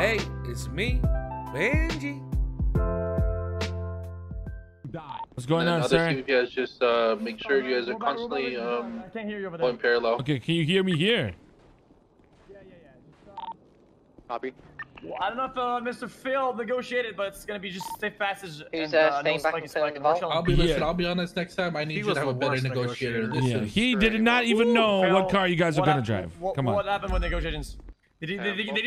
Hey, it's me, Benji. What's going on, sir? Another thing, you guys just make sure you guys are constantly going parallel. Okay, can you hear me here? Yeah, yeah, yeah. Copy. Well, I don't know if Mr. Phil negotiated, but it's gonna be just safe passage. He's staying back and sitting in the vault. I'll be honest next time. I need you to have a better negotiator. Yeah. He did not even know what car you guys are gonna drive. Come on. What happened with negotiations? Did he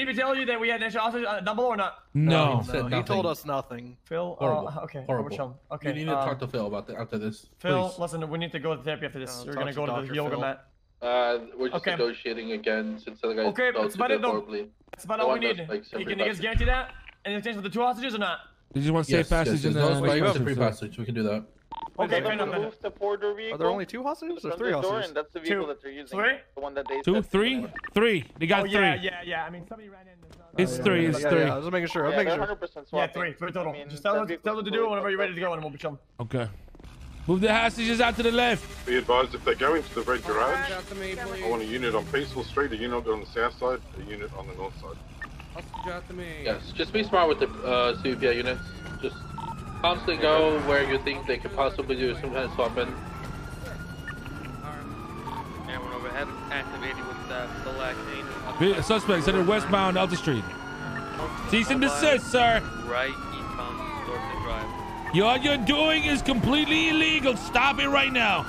even tell you that we had an extra hostage double or not? No, he told us nothing. Phil, horrible. Okay, horrible. Okay, you need to talk to Phil about that after this. Phil, please. Listen, we need to go to therapy after this. We're gonna go to the yoga mat. We're just negotiating again since the guy. Okay, that's about it though. That's about all we need. Can you guys guarantee that? And in exchange for the two hostages or not? Did you want safe passage and the free passage? We can do that. Okay, move the border vehicle. Are there only two hostages or three hostages? That's the vehicle that they're using. The one that they three. They got three. Yeah. I mean, somebody ran in. It's three. It's three. I was making sure. I'm making sure. Yeah, three total. Just tell them to do it whenever you're ready to go, and we'll be chilling. Okay. Move the hostages out to the left. Be advised, if they're going to the red garage, I want a unit on Peaceful Street, a unit on the south side, a unit on the north side. Hostage out to me. Yes, just be smart with the CVPI units. Just constantly go where you think they could possibly do some kind of swap in. And we're overhead, activating with the last suspects headed westbound Elder Street. Cease and desist, sir. Right eastbound Dorset Drive. What you're doing is completely illegal. Stop it right now.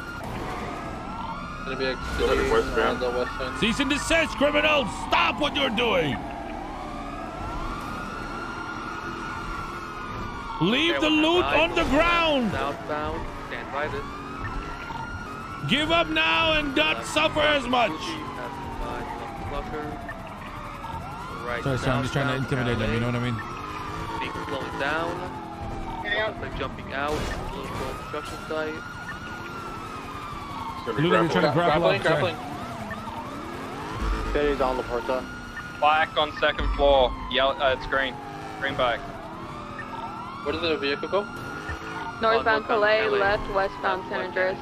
Cease and desist, criminals. Stop what you're doing. Leave the loot on the ground. Southbound, stand by this. Give up now and don't suffer as much. Sorry, sir, I'm just trying to intimidate them. You know what I mean? Vehicle slowing down. Like jumping out, a little construction site. Literally trying to grappling. There is on Laporta. Black on second floor. Yeah, it's green. Green back. Where does the vehicle go? Northbound Calais, left westbound San Andreas.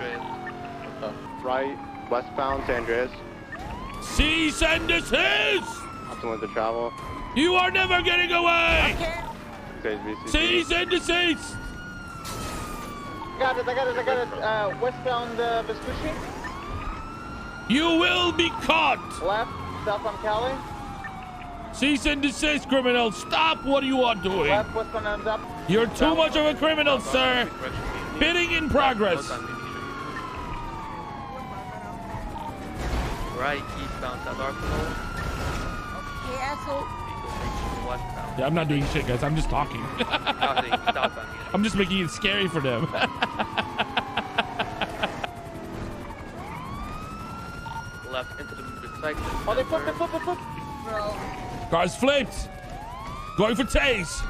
Right westbound San Andreas. Cease and desist! Optimal to travel. You are never getting away! Okay. Cease and desist! I got it. Westbound Vespucci. You will be caught! Left, southbound Cali. Cease and desist, criminal. Stop what you are doing. Left, westbound and up. You're too much of a criminal, sir. Bidding in progress. Right, eastbound South Arsenal. Okay, asshole. Yeah, I'm not doing shit, guys. I'm just talking. I'm just making it scary for them. Left into the cycle. Oh, they flipped, Bro. Car's flipped. Going for tase.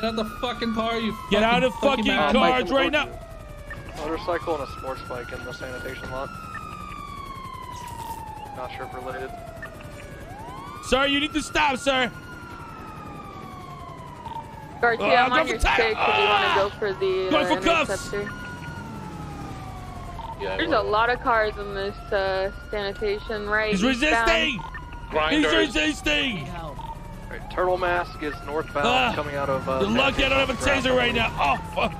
Get out of the fucking car, you fucking Get out of fucking cars right now. Motorcycle and a sports bike in the sanitation lot. Not sure if related. Sir, you need to stop, sir. Garcia, I'm on your stick if you want to go for the interceptor. Yeah, there's a lot of cars in this sanitation right. He's resisting! Grinders. He's resisting! Right, Turtle Mask is northbound, coming out of... Good luck, I don't have a taser right now. Oh, fuck.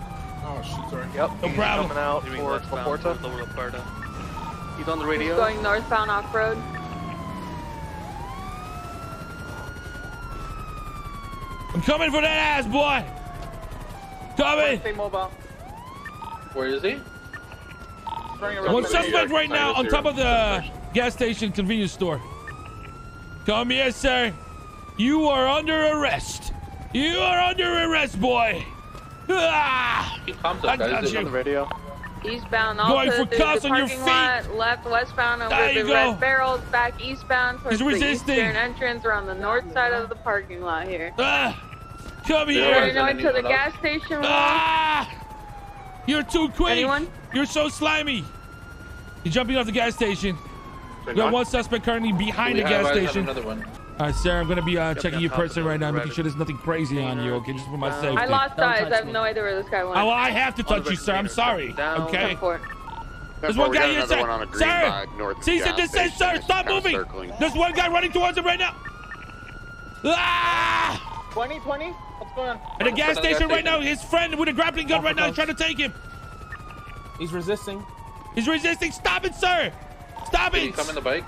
Oh, shit, sorry. Yep, no problem. Coming out towards Laporta. He's on the radio. He's going northbound off-road. I'm coming for that ass, boy! Coming! Where is he? One suspect right now on top of the gas station convenience store. Come here, sir. You are under arrest. You are under arrest, boy. Ah! I got you. Eastbound, also through the parking lot. Left, westbound, over the red barrels. Back eastbound towards the eastern entrance. We're on the north side of the parking lot here. Come here. We're going to the gas station. You're too quick. Anyone? You're so slimy. You're jumping off the gas station. We got one suspect currently behind the gas station. All right, sir, I'm going to be checking your person right now, making sure there's nothing crazy on you, okay? Just for my safety. I lost eyes. I have no idea where this guy went. Oh, well, I have to touch you, sir. I'm sorry. Okay. There's one guy here, sir. Sir, cease and desist, sir. Stop moving. There's one guy running towards him right now. Ah! 20? What's going on? At the gas station right now, his friend with a grappling gun right now is trying to take him. He's resisting. He's resisting. Stop it, sir. Stop it. Did he come in the bike?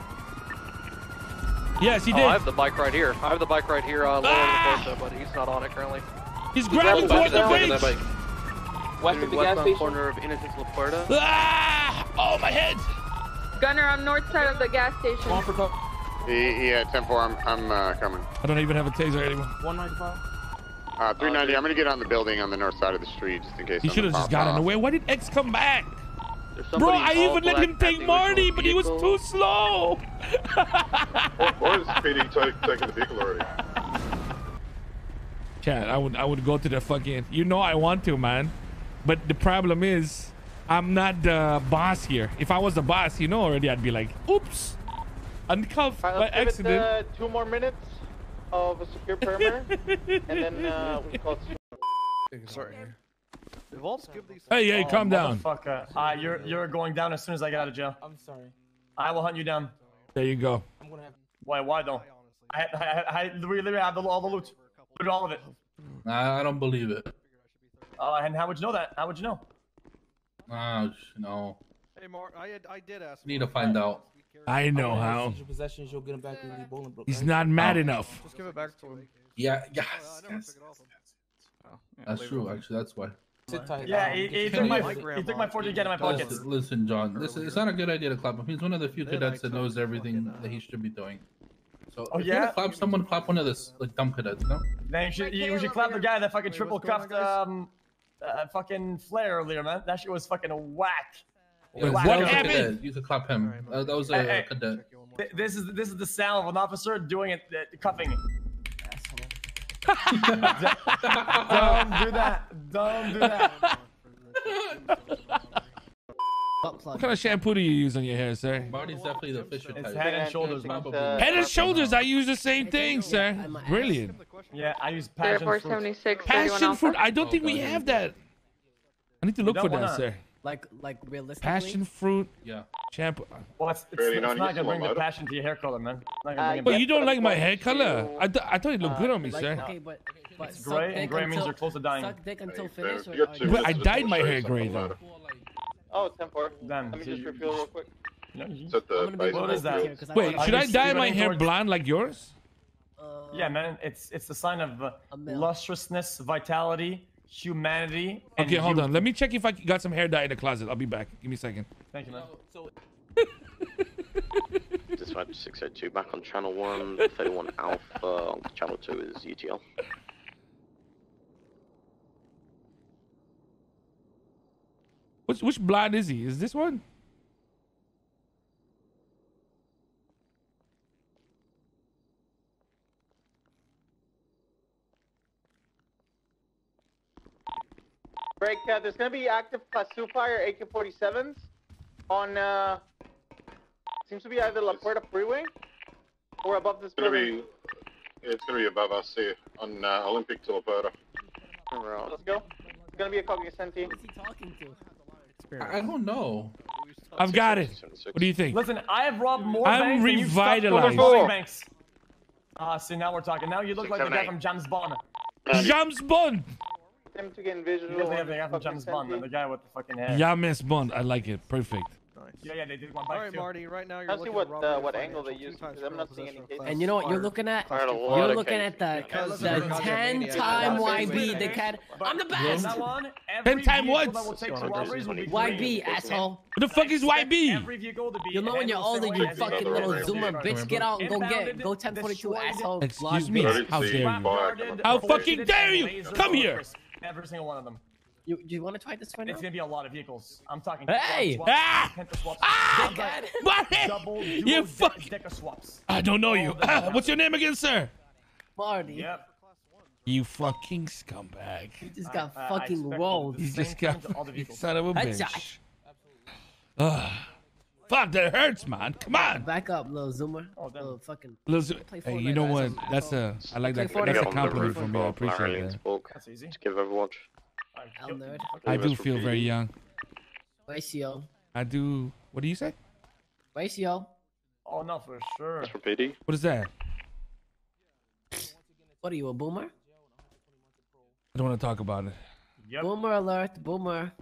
Yes, he did. I have the bike right here. I have the bike right here. Lower in the Porsche, but he's not on it currently. He's grabbing towards the bridge. West of the gas station. Corner of Innocence La Puerta. Oh, my head. Gunner on north side of the gas station. Come on for cover. Yeah, 10-4, I'm coming. I don't even have a taser anymore. 195. 390, I'm gonna get on the building on the north side of the street just in case. He should have just gotten away. Why did X come back? Bro, I even let him take Marty, but he was too slow. Or is PD taking the vehicle already? Chad, I would go to the fucking, you know I want to, man. But the problem is, I'm not the boss here. If I was the boss, you know already, I'd be like, oops. Uncuffed by accident. It, 2 more minutes of a secure perimeter, and then we call it. Sorry. Hey, calm down. You're going down as soon as I get out of jail. I'm sorry. I will hunt you down. There you go. I'm gonna have. Why though? I literally have all the loot. All of it. I don't believe it. And how would you know that? How would you know? No. Hey, Mark, I did ask. Need to find out. I know how. He's not mad enough. Just give it back to him. Yeah, yes. That's true, actually. That's why. Yeah, he took my 40 get in my pocket. Listen, John. Listen, it's not a good idea to clap him. He's one of the few cadets that knows everything that he should be doing. So if you clap someone, clap one of the dumb cadets, no? Then you should clap the guy that fucking triple cuffed fucking Flair earlier, man. That shit was fucking a whack. Yeah, what happened? You could clap him. Right, that was a cadet. This is the sound of an officer doing it, cuffing. Asshole. Don't do that. Don't do that. What kind of shampoo do you use on your hair, sir? Body's definitely the Fisher type. It's Head and Shoulders, probably. Head and Shoulders. I use the same thing, sir. Brilliant. Yeah, I use passion fruit. Passion fruit. I don't think we have that. I need to look for that, sir. Like realistically? Passion fruit, yeah. Shampoo. Well, it's not gonna bring the passion to your hair color, man. But you don't like my hair color? I thought it looked good on me, sir. Okay, but it's gray, and gray means you're close to dying. Suck dick until finished, but I dyed my hair gray, though. Oh, 10-4. Damn. Let me just refill real quick. What is that? Wait, should I dye my hair blonde like yours? Yeah, man. It's the sign of lustrousness, vitality. Humanity. Okay, hold on. Let me check if I got some hair dye in the closet. I'll be back. Give me a second. Thank you, man. Dispatch 602 back on channel 1, 31 Alpha on channel 2 is UTL. Which blind is he? Is this one? Break. There's gonna be active Pasu fire AK-47s on seems to be either La Puerta freeway or above this building. It's gonna be above us here on Olympic to La Puerta. Let's go. It's gonna be a Cognoscenti. Who is he talking to? I don't know. I've got it. What do you think? Listen, I have robbed more banks. I'm revitalized. See, now we're talking. Now you look like the guy from James Bond. James Bond. Them to get visual. James Bond, the guy with the fucking hair. James Bond, I like it. Perfect. Nice. Yeah, they did one by two. All right, Marty, right now you're looking at what angle they use because I'm not seeing any cases. And you know what you're looking at? You're looking at the 10-time YB. They can. I'm the best. 10-time what? YB, asshole. What the fuck is YB? You know when you're older, you fucking little zoomer bitch. Get out and go 1042, asshole. Excuse me. How dare you? How fucking dare you? Come here. Every single one of them. You want to try this one? It's gonna be a lot of vehicles. I'm talking. Hey! You fucking. I don't know you. What's your name again, sir? Marty. Yep. You fucking scumbag. You just got fucking rolled. You just got son of a bitch. Fuck, that hurts, man. Come on. Back up, little zoomer. Oh, little fucking. Hey, you know what? That's a. I like that. That's a compliment from me. I appreciate that. That's easy. Just give Overwatch. I do feel very young. Ratio. I do. What do you say? Ratio. Oh no, for sure. What is that? What are you, a boomer? I don't want to talk about it. Yep. Boomer alert, boomer.